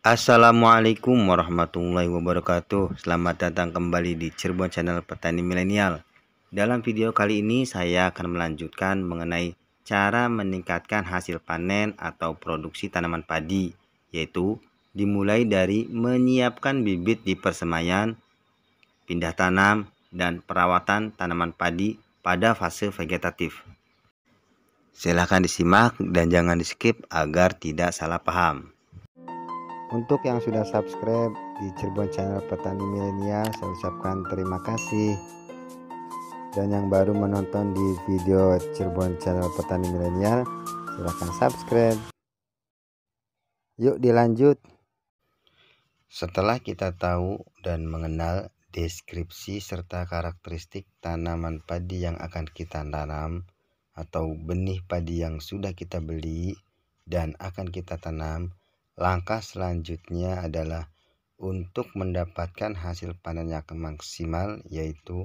Assalamualaikum warahmatullahi wabarakatuh. Selamat datang kembali di Cirebon Channel Petani Milenial. Dalam video kali ini saya akan melanjutkan mengenai cara meningkatkan hasil panen atau produksi tanaman padi, yaitu dimulai dari menyiapkan bibit di persemaian, pindah tanam, dan perawatan tanaman padi pada fase vegetatif. Silahkan disimak dan jangan di skip agar tidak salah paham. Untuk yang sudah subscribe di Cirebon Channel Petani Milenial, saya ucapkan terima kasih. Dan yang baru menonton di video Cirebon Channel Petani Milenial, silahkan subscribe. Yuk dilanjut. Setelah kita tahu dan mengenal deskripsi serta karakteristik tanaman padi yang akan kita tanam atau benih padi yang sudah kita beli dan akan kita tanam, langkah selanjutnya adalah untuk mendapatkan hasil panen yang maksimal, yaitu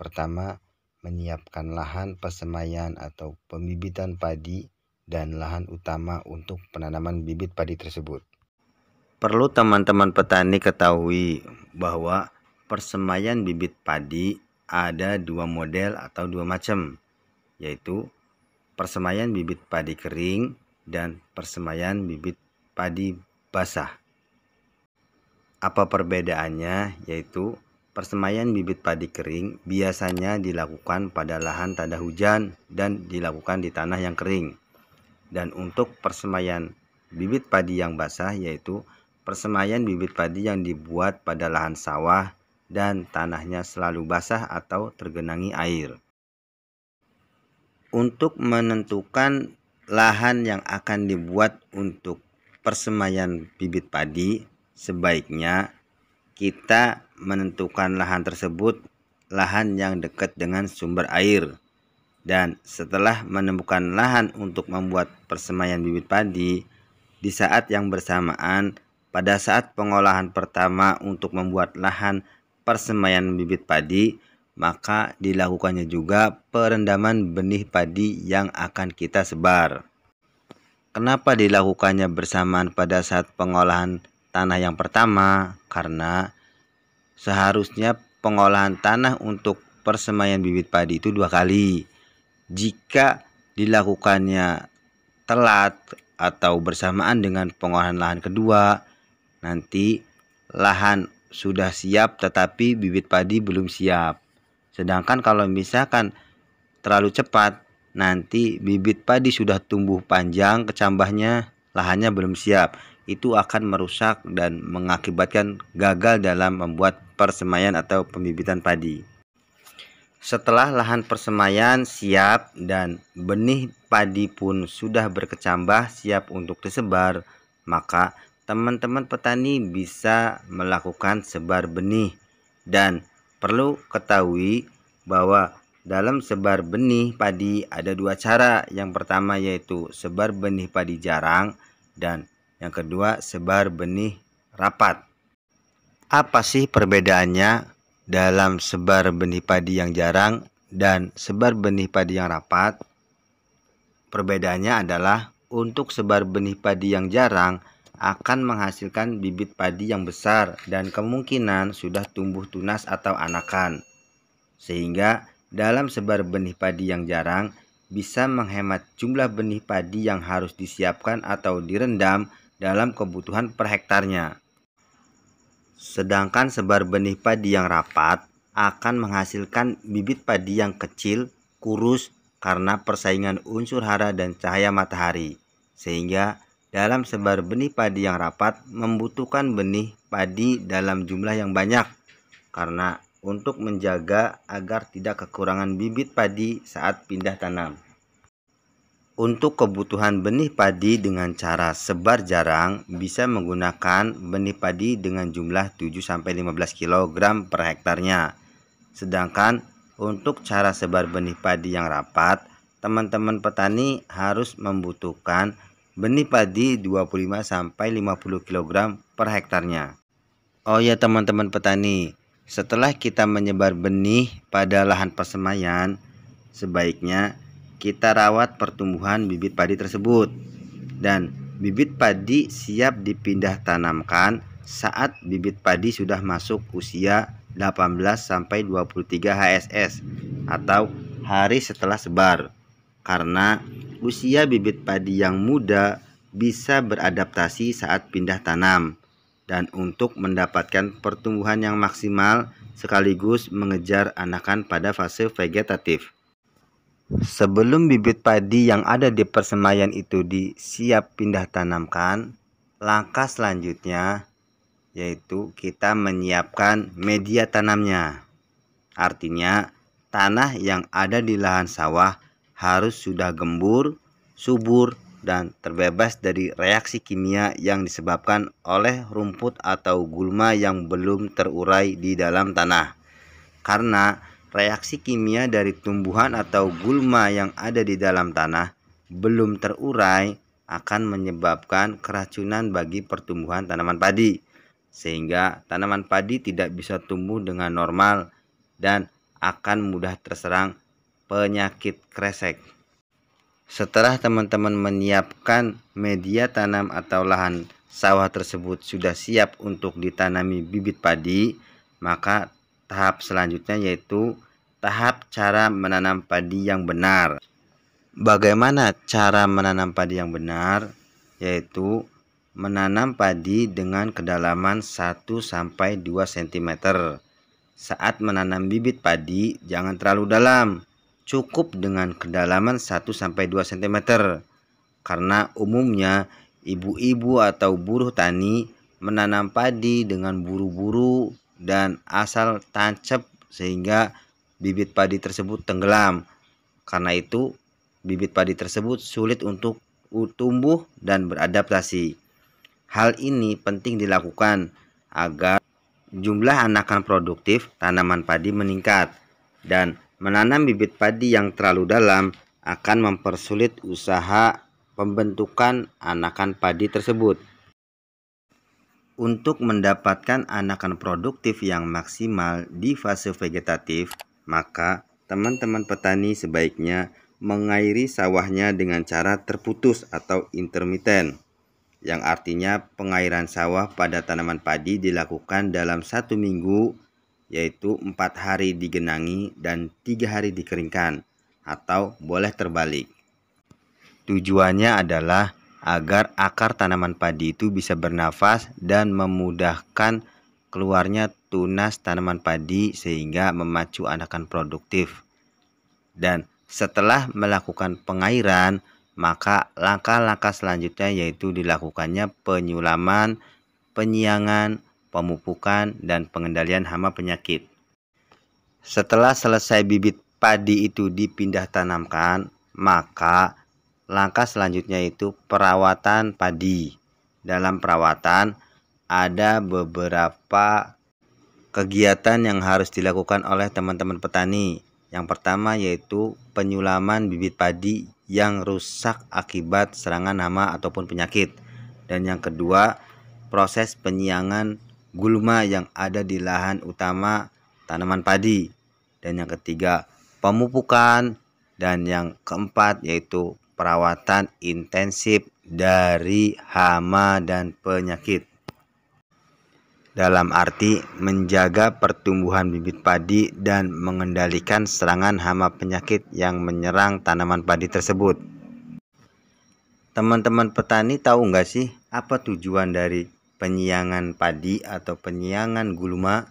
pertama, menyiapkan lahan persemaian atau pembibitan padi dan lahan utama untuk penanaman bibit padi tersebut. Perlu teman-teman petani ketahui bahwa persemaian bibit padi ada dua model atau dua macam, yaitu persemaian bibit padi kering dan persemaian bibit padi basah. Apa perbedaannya? Yaitu persemaian bibit padi kering biasanya dilakukan pada lahan tak ada hujan dan dilakukan di tanah yang kering. Dan untuk persemaian bibit padi yang basah, yaitu persemaian bibit padi yang dibuat pada lahan sawah dan tanahnya selalu basah atau tergenangi air. Untuk menentukan lahan yang akan dibuat untuk persemaian bibit padi, sebaiknya kita menentukan lahan tersebut lahan yang dekat dengan sumber air. Dan setelah menemukan lahan untuk membuat persemaian bibit padi, di saat yang bersamaan pada saat pengolahan pertama untuk membuat lahan persemaian bibit padi, maka dilakukannya juga perendaman benih padi yang akan kita sebar. Kenapa dilakukannya bersamaan pada saat pengolahan tanah yang pertama? Karena seharusnya pengolahan tanah untuk persemaian bibit padi itu dua kali. Jika dilakukannya telat atau bersamaan dengan pengolahan lahan kedua, nanti lahan sudah siap tetapi bibit padi belum siap. Sedangkan kalau misalkan terlalu cepat, nanti bibit padi sudah tumbuh panjang kecambahnya, lahannya belum siap. Itu akan merusak dan mengakibatkan gagal dalam membuat persemaian atau pembibitan padi. Setelah lahan persemaian siap dan benih padi pun sudah berkecambah siap untuk disebar, maka teman-teman petani bisa melakukan sebar benih. Dan perlu ketahui bahwa dalam sebar benih padi ada dua cara. Yang pertama yaitu sebar benih padi jarang, dan yang kedua sebar benih rapat. Apa sih perbedaannya dalam sebar benih padi yang jarang dan sebar benih padi yang rapat? Perbedaannya adalah untuk sebar benih padi yang jarang akan menghasilkan bibit padi yang besar dan kemungkinan sudah tumbuh tunas atau anakan. Sehingga dalam sebar benih padi yang jarang bisa menghemat jumlah benih padi yang harus disiapkan atau direndam dalam kebutuhan per hektarnya. Sedangkan sebar benih padi yang rapat akan menghasilkan bibit padi yang kecil, kurus karena persaingan unsur hara dan cahaya matahari. Sehingga dalam sebar benih padi yang rapat membutuhkan benih padi dalam jumlah yang banyak karena untuk menjaga agar tidak kekurangan bibit padi saat pindah tanam. Untuk kebutuhan benih padi dengan cara sebar jarang bisa menggunakan benih padi dengan jumlah 7-15 kg per hektarnya. Sedangkan untuk cara sebar benih padi yang rapat, teman-teman petani harus membutuhkan benih padi 25-50 kg per hektarnya. Oh ya teman-teman petani, setelah kita menyebar benih pada lahan persemaian, sebaiknya kita rawat pertumbuhan bibit padi tersebut. Dan Bibit padi siap dipindah tanamkan saat bibit padi sudah masuk usia 18-23 HSS atau hari setelah sebar, karena usia bibit padi yang muda bisa beradaptasi saat pindah tanam. Dan untuk mendapatkan pertumbuhan yang maksimal sekaligus mengejar anakan pada fase vegetatif. Sebelum bibit padi yang ada di persemaian itu disiap pindah tanamkan, langkah selanjutnya yaitu kita menyiapkan media tanamnya. Artinya, tanah yang ada di lahan sawah harus sudah gembur, subur, dan terbebas dari reaksi kimia yang disebabkan oleh rumput atau gulma yang belum terurai di dalam tanah. Karena reaksi kimia dari tumbuhan atau gulma yang ada di dalam tanah belum terurai akan menyebabkan keracunan bagi pertumbuhan tanaman padi, sehingga tanaman padi tidak bisa tumbuh dengan normal dan akan mudah terserang penyakit kresek. Setelah teman-teman menyiapkan media tanam atau lahan sawah tersebut sudah siap untuk ditanami bibit padi, maka tahap selanjutnya yaitu tahap cara menanam padi yang benar. Bagaimana cara menanam padi yang benar? Yaitu menanam padi dengan kedalaman 1-2 cm. Saat menanam bibit padi jangan terlalu dalam, cukup dengan kedalaman 1-2 cm, karena umumnya ibu-ibu atau buruh tani menanam padi dengan buru-buru dan asal tancap sehingga bibit padi tersebut tenggelam. Karena itu bibit padi tersebut sulit untuk tumbuh dan beradaptasi. Hal ini penting dilakukan agar jumlah anakan produktif tanaman padi meningkat, dan menanam bibit padi yang terlalu dalam akan mempersulit usaha pembentukan anakan padi tersebut. Untuk mendapatkan anakan produktif yang maksimal di fase vegetatif, maka teman-teman petani sebaiknya mengairi sawahnya dengan cara terputus atau intermittent, yang artinya pengairan sawah pada tanaman padi dilakukan dalam 1 minggu, yaitu 4 hari digenangi dan 3 hari dikeringkan, atau boleh terbalik. Tujuannya adalah agar akar tanaman padi itu bisa bernafas dan memudahkan keluarnya tunas tanaman padi sehingga memacu anakan produktif. Dan setelah melakukan pengairan, maka langkah-langkah selanjutnya yaitu dilakukannya penyulaman, penyiangan, pemupukan, dan pengendalian hama penyakit. Setelah selesai bibit padi itu dipindah tanamkan, maka langkah selanjutnya itu perawatan padi. Dalam perawatan ada beberapa kegiatan yang harus dilakukan oleh teman-teman petani. Yang pertama yaitu penyulaman bibit padi yang rusak akibat serangan hama ataupun penyakit. Dan yang kedua, proses penyiangan gulma yang ada di lahan utama tanaman padi. Dan yang ketiga, pemupukan. Dan yang keempat yaitu perawatan intensif dari hama dan penyakit, dalam arti menjaga pertumbuhan bibit padi dan mengendalikan serangan hama penyakit yang menyerang tanaman padi tersebut. Teman-teman petani tahu nggak sih apa tujuan dari penyiangan padi atau penyiangan gulma,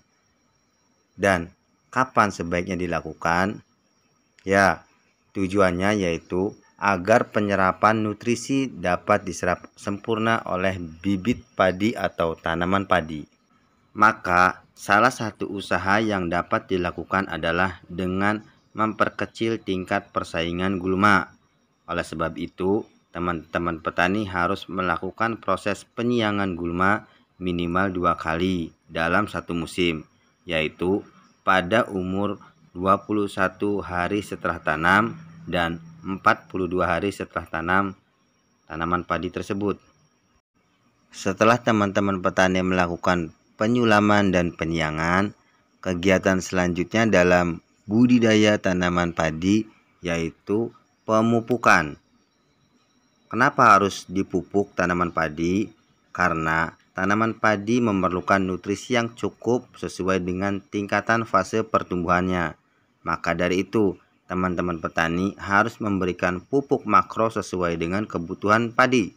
dan kapan sebaiknya dilakukan? Ya, tujuannya yaitu agar penyerapan nutrisi dapat diserap sempurna oleh bibit padi atau tanaman padi. Maka salah satu usaha yang dapat dilakukan adalah dengan memperkecil tingkat persaingan gulma. Oleh sebab itu, teman-teman petani harus melakukan proses penyiangan gulma minimal 2 kali dalam 1 musim, yaitu pada umur 21 hari setelah tanam dan 42 hari setelah tanaman padi tersebut. Setelah teman-teman petani melakukan penyulaman dan penyiangan, kegiatan selanjutnya dalam budidaya tanaman padi yaitu pemupukan. Kenapa harus dipupuk tanaman padi? Karena tanaman padi memerlukan nutrisi yang cukup sesuai dengan tingkatan fase pertumbuhannya. Maka dari itu, teman-teman petani harus memberikan pupuk makro sesuai dengan kebutuhan padi.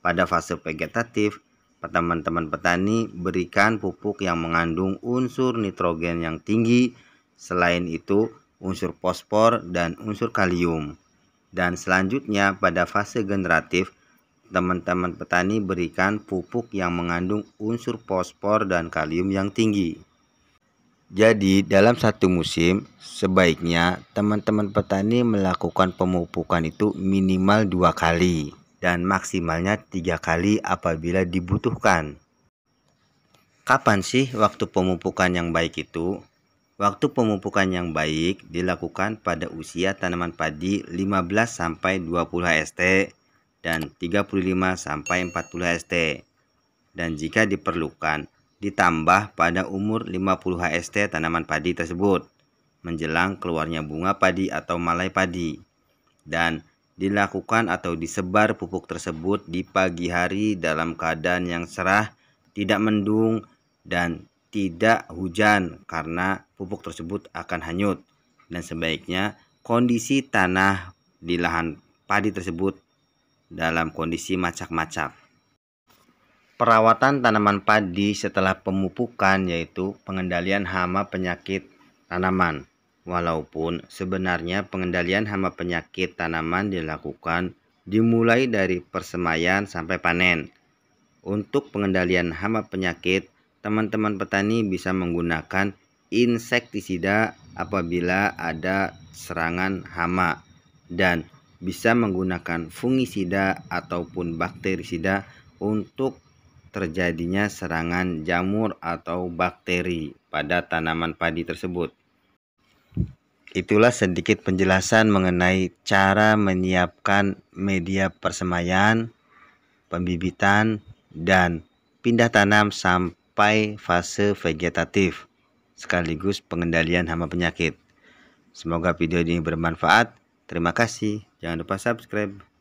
Pada fase vegetatif, teman-teman petani berikan pupuk yang mengandung unsur nitrogen yang tinggi, selain itu unsur fosfor dan unsur kalium. Dan selanjutnya pada fase generatif, teman-teman petani berikan pupuk yang mengandung unsur fosfor dan kalium yang tinggi. Jadi dalam satu musim sebaiknya teman-teman petani melakukan pemupukan itu minimal 2 kali dan maksimalnya 3 kali apabila dibutuhkan. Kapan sih waktu pemupukan yang baik itu? Waktu pemupukan yang baik dilakukan pada usia tanaman padi 15-20 HST dan 35-40 HST. Dan jika diperlukan ditambah pada umur 50 HST tanaman padi tersebut menjelang keluarnya bunga padi atau malai padi, dan dilakukan atau disebar pupuk tersebut di pagi hari dalam keadaan yang cerah, tidak mendung dan tidak hujan, karena pupuk tersebut akan hanyut dan sebaiknya kondisi tanah di lahan padi tersebut dalam kondisi macak-macak. Perawatan tanaman padi setelah pemupukan yaitu pengendalian hama penyakit tanaman. Walaupun sebenarnya pengendalian hama penyakit tanaman dilakukan dimulai dari persemaian sampai panen. Untuk pengendalian hama penyakit, teman-teman petani bisa menggunakan insektisida apabila ada serangan hama dan bisa menggunakan fungisida ataupun bakterisida untuk terjadinya serangan jamur atau bakteri pada tanaman padi tersebut. Itulah sedikit penjelasan mengenai cara menyiapkan media persemaian, pembibitan, dan pindah tanam sampai fase vegetatif sekaligus pengendalian hama penyakit. Semoga video ini bermanfaat. Terima kasih. Jangan lupa subscribe.